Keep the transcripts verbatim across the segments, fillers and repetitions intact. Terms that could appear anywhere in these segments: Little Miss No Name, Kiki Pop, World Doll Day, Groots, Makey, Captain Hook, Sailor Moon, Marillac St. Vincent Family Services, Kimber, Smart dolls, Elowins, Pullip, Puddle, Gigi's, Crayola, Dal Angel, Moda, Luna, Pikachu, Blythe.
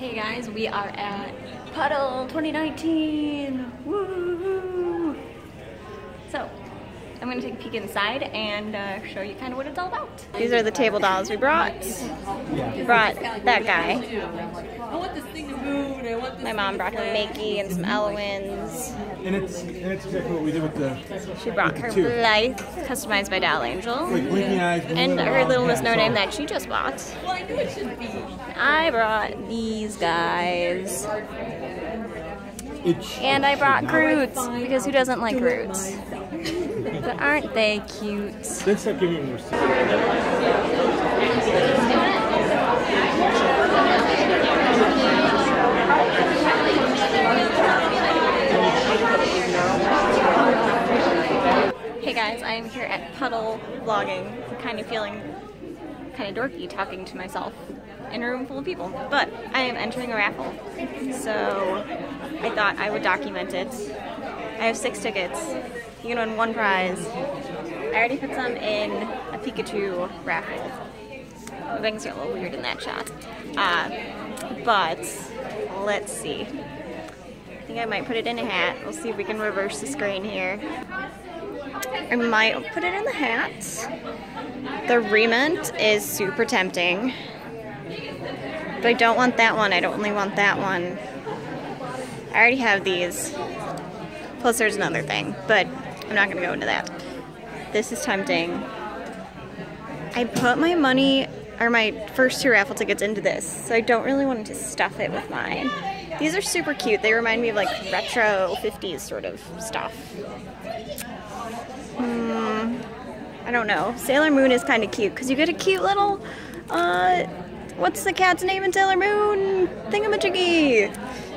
Hey guys, we are at Puddle twenty nineteen. Woo! So, I'm gonna take a peek inside and uh, show you kind of what it's all about. These are the table dolls we brought. Yeah. We brought that guy. I want this thing to move. I want this My mom brought her Makey and some Elowins. And it's, and it's exactly what we did with the. She brought her Blythe, customized by Dal Angel. And her Little Miss No Name that she just bought. Well, I knew it should be. I brought these guys. And I brought Groots, because who doesn't like Groots? But aren't they cute? Let's start giving them receipts. Hey guys, I am here at Puddle vlogging. I'm kind of feeling kind of dorky talking to myself in a room full of people. But I am entering a raffle, so I thought I would document it. I have six tickets. You can win one prize. I already put some in a Pikachu raffle. The things are a little weird in that shot. Uh, but let's see. I think I might put it in a hat. We'll see if we can reverse the screen here. I might put it in the hat. The remount is super tempting. But I don't want that one. I don't only want that one. I already have these. Plus there's another thing, but I'm not gonna go into that. This is tempting. I put my money, or my first two raffle tickets into this, so I don't really want to stuff it with mine. These are super cute. They remind me of like retro fifties sort of stuff. Hmm, I don't know. Sailor Moon is kind of cute, because you get a cute little, uh, what's the cat's name in Sailor Moon? Thingamajiggy.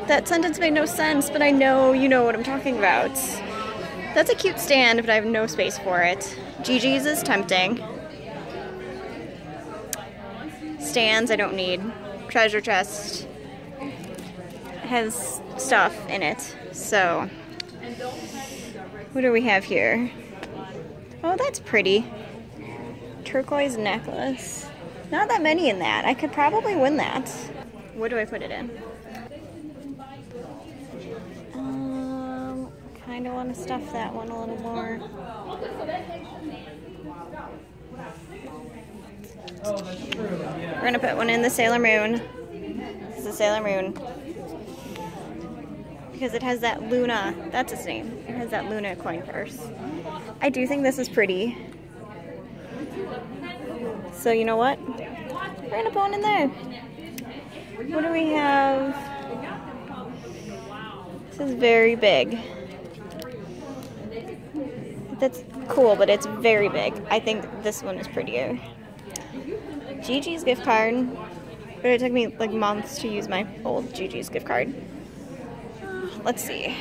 That sentence made no sense, but I know you know what I'm talking about. That's a cute stand, but I have no space for it. Gigi's is tempting. Stands I don't need. Treasure chest has stuff in it, so. What do we have here? Oh, that's pretty. Turquoise necklace. Not that many in that. I could probably win that. What do I put it in? I don't want to stuff that one a little more. We're going to put one in the Sailor Moon. This is the Sailor Moon. Because it has that Luna, that's its name. It has that Luna coin purse. I do think this is pretty. So you know what? We're going to put one in there. What do we have? This is very big. That's cool, but it's very big. I think this one is prettier. Gigi's gift card. But it took me like months to use my old Gigi's gift card. Let's see.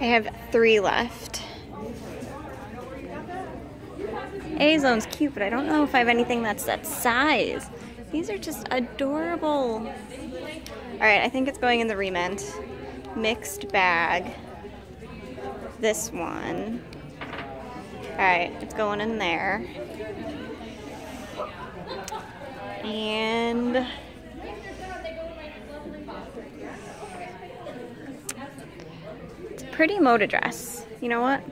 I have three left. A-Zone's cute, but I don't know if I have anything that's that size. These are just adorable. All right, I think it's going in the remint. Mixed bag. This one. All right, it's going in there. And it's a pretty Moda dress. You know what?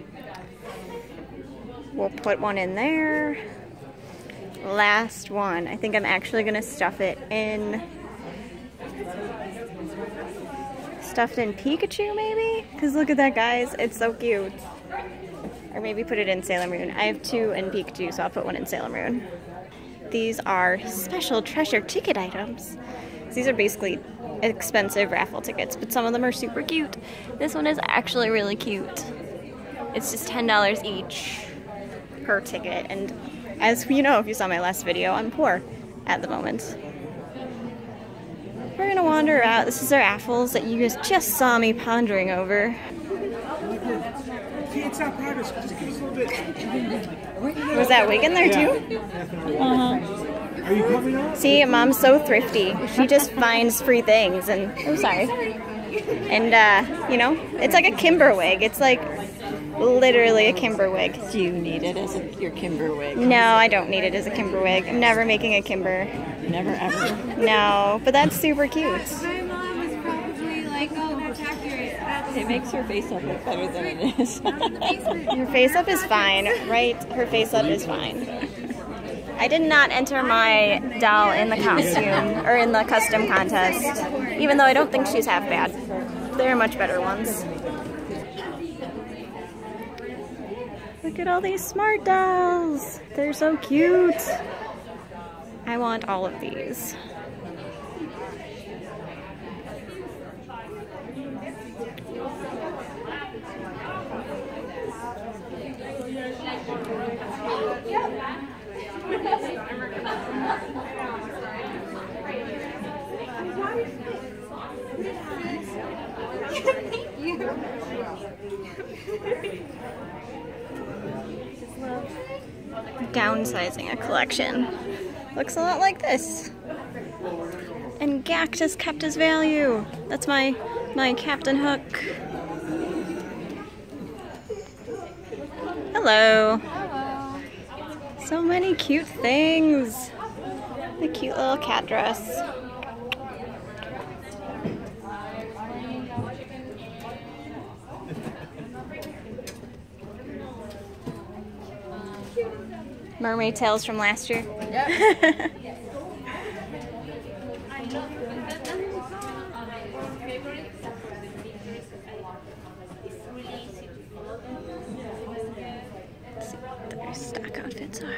We'll put one in there. Last one. I think I'm actually gonna stuff it in. Stuffed in Pikachu, maybe? Because look at that, guys. It's so cute. Or maybe put it in Sailor Moon. I have two in Pikachu, so I'll put one in Sailor Moon. These are special treasure ticket items. These are basically expensive raffle tickets, but some of them are super cute. This one is actually really cute. It's just ten dollars each per ticket. And as you know, if you saw my last video, I'm poor at the moment. We're gonna wander out. This is our raffles that you guys just saw me pondering over. Was that wig in there too? Uh-huh. Are you coming up? See, Mom's so thrifty. She just finds free things, and I'm sorry. And uh, you know, it's like a Kimber wig. It's like literally a Kimber wig. Do you need it as a, your Kimber wig? No, I don't need it as a Kimber wig. I'm never making a Kimber. Never ever? No, but that's super cute. My mom was probably like, oh, that's accurate. That's it makes her face up look better than it is. Her face up is fine, right? Her face up is fine. I did not enter my doll in the costume, or in the custom contest, even though I don't think she's half bad. There are much better ones. Look at all these Smart dolls! They're so cute! I want all of these. Downsizing a collection. Looks a lot like this. And Cactus kept his value. That's my my Captain Hook. Hello. Hello. So many cute things. The cute little cat dress. Mermaid tails from last year. Yep. Let's see what their stock outfits are.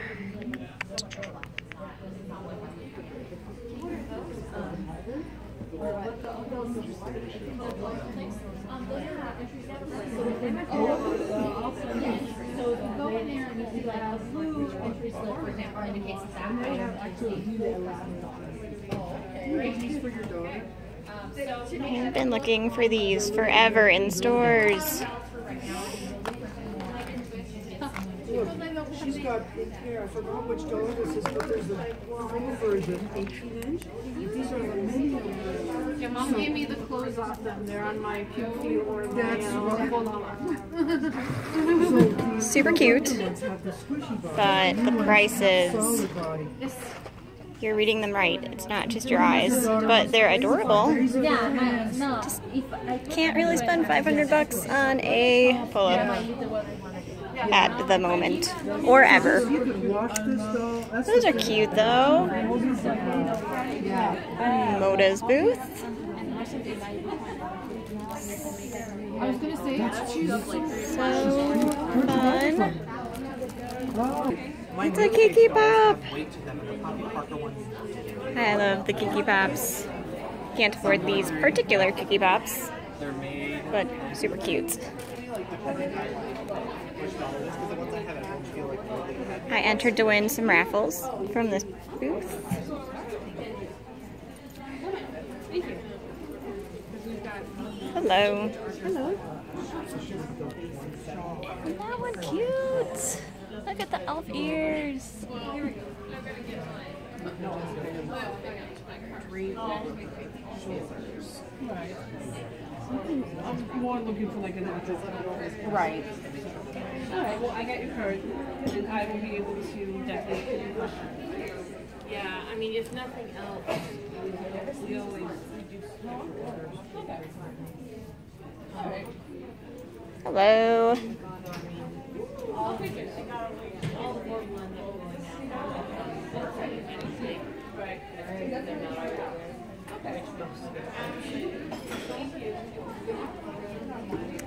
I've been looking for these forever in stores. She's got, yeah, I forgot which doll this is, but there's a full version. These are the mini ones. Your mom gave me the clothes off them. They're on my P O V or my um, super cute, but the prices, you're reading them right. It's not just your eyes, but they're adorable. Yeah, no. Just can't really spend five hundred bucks on a pull-up at the moment, or ever. Those are cute though. Moda's booth. So fun. It's a Kiki Pop! I love the Kiki Pops. Can't afford these particular Kiki Pops, but super cute. I entered to win some raffles from this booth. Hello. Hello. Isn't that one cute? Look at the elf ears. I'm more looking for like an actress. Right. All right, well, I got your card, and I will be able to definitely. Yeah, I mean, if nothing else, we always do small orders. All right. Hello.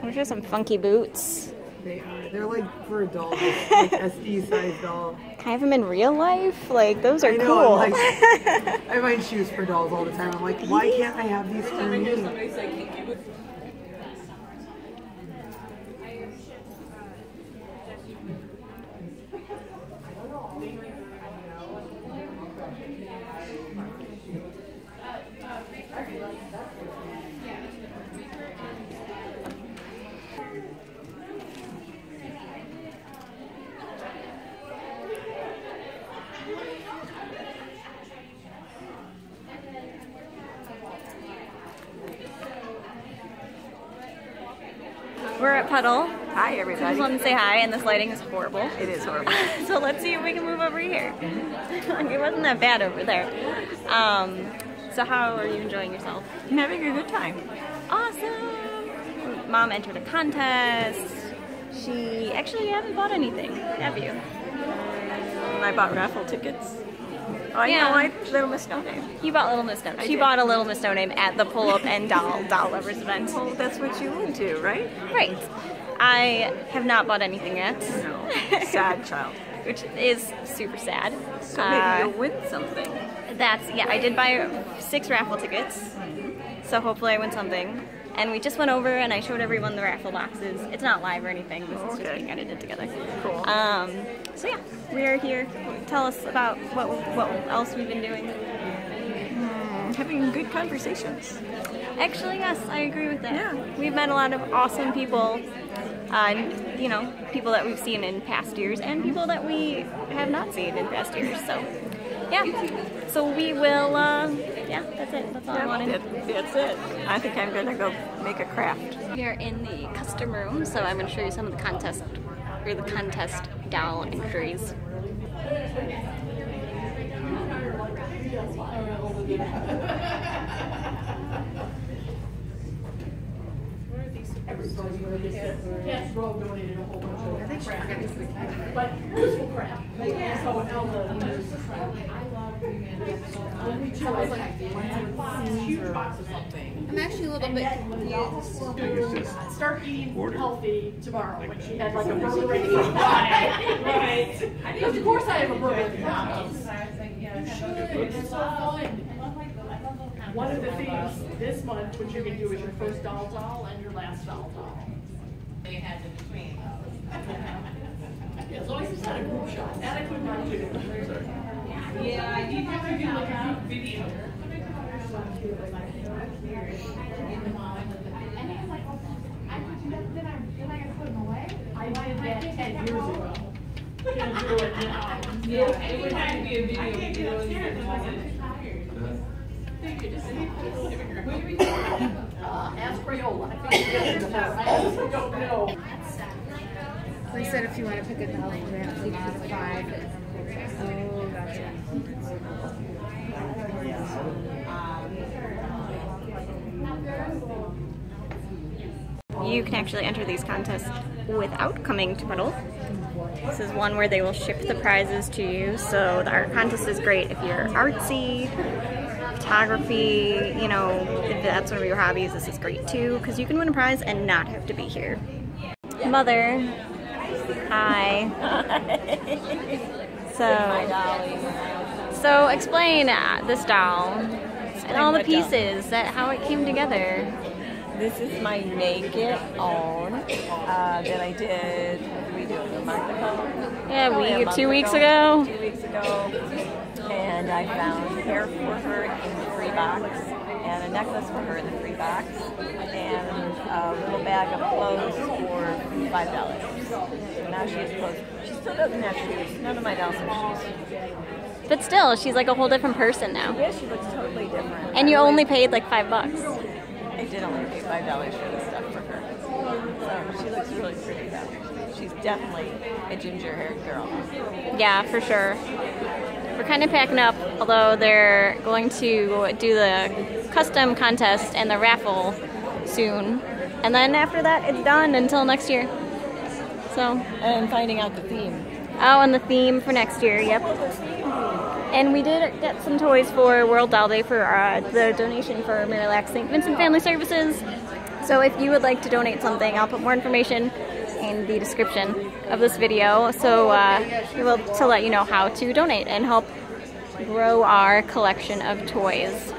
Those are some funky boots. They are. They're like for adults, like S D size doll. Can I have them in real life? Like, those are I know, cool. Like, I find shoes for dolls all the time. I'm like, why can't I have these for me? We're at Puddle, Hi, everybody. So I just wanted to say hi, and this lighting is horrible. It is horrible. So let's see if we can move over here. It wasn't that bad over there. Um, so how are you enjoying yourself? I'm having a good time. Awesome. Mom entered a contest. She actually, you haven't bought anything, have you? I bought raffle tickets. Oh, I yeah. know, I Little Miss No Name. You bought Little Miss No Name. I she did. bought a Little Miss No Name at the Pullip and Dal Doll Lovers Event. Well, that's what you would do, right? Right. I have not bought anything yet. No. Sad child. Which is super sad. So uh, maybe you'll win something. That's, yeah, I did buy six raffle tickets. So hopefully I win something. And we just went over and I showed everyone the raffle boxes. It's not live or anything. This is okay. just being edited together. Cool. Um, so yeah, we are here. Tell us about what what else we've been doing. Mm, having good conversations. Actually, yes, I agree with that. Yeah. We've met a lot of awesome people. Uh, you know, people that we've seen in past years and people that we have not seen in past years. So yeah. So we will. Uh, yeah, that's it. That's all yeah, I wanted. That, that's it. I think I'm gonna go make a craft. We are in the custom room, so I'm gonna show you some of the contest or the contest doll entries. Everybody really yes. donated a whole bunch of I think but useful crap. Yeah. So Elda, I love you. I'm actually a little bit confused. Start eating healthy tomorrow when she had like a really right? Because of course I have a burger. It's so fun. One of the things this month, what you're going to do is your first doll doll and your last doll doll. They had in between. As long as it's not a group shot. That I could not do. Yeah, I did have to do like a group video. And he was like, I could do that, then I got to put him away. I did that ten years ago. Can't do it now. Yeah, it would have to be a video. I can't get upstairs if I wasn't tired. Thank you. Just uh, ask Crayola. I think I don't know. We said if you want to pick a doll, you have to pick five. Oh, gotcha. You can actually enter these contests without coming to Puddle. This is one where they will ship the prizes to you, so the art contest is great if you're artsy. Photography, you know, if that's one of your hobbies, this is great too, because you can win a prize and not have to be here. Mother, hi. So, so explain uh, this doll and all the pieces, that how it came together. This is my make it own uh, that I did. What did we do it a month ago? Yeah, we yeah, two weeks ago. ago. Two weeks ago. And I found hair for her in the free box, and a necklace for her in the free box, and a little bag of clothes for five dollars. So now she has clothes. She still doesn't have shoes. None of my dolls have shoes. But still, she's like a whole different person now. Yeah, she looks totally different. And you only paid like five bucks. I did only pay five dollars for this stuff for her. So she looks really pretty though. She's definitely a ginger-haired girl. Yeah, for sure. We're kind of packing up, although they're going to do the custom contest and the raffle soon. And then after that, it's done until next year. So. And finding out the theme. Oh, and the theme for next year, yep. And we did get some toys for World Doll Day for uh, the donation for Marillac Saint Vincent Family Services. So if you would like to donate something, I'll put more information in the description of this video, so uh, we will to let you know how to donate and help grow our collection of toys.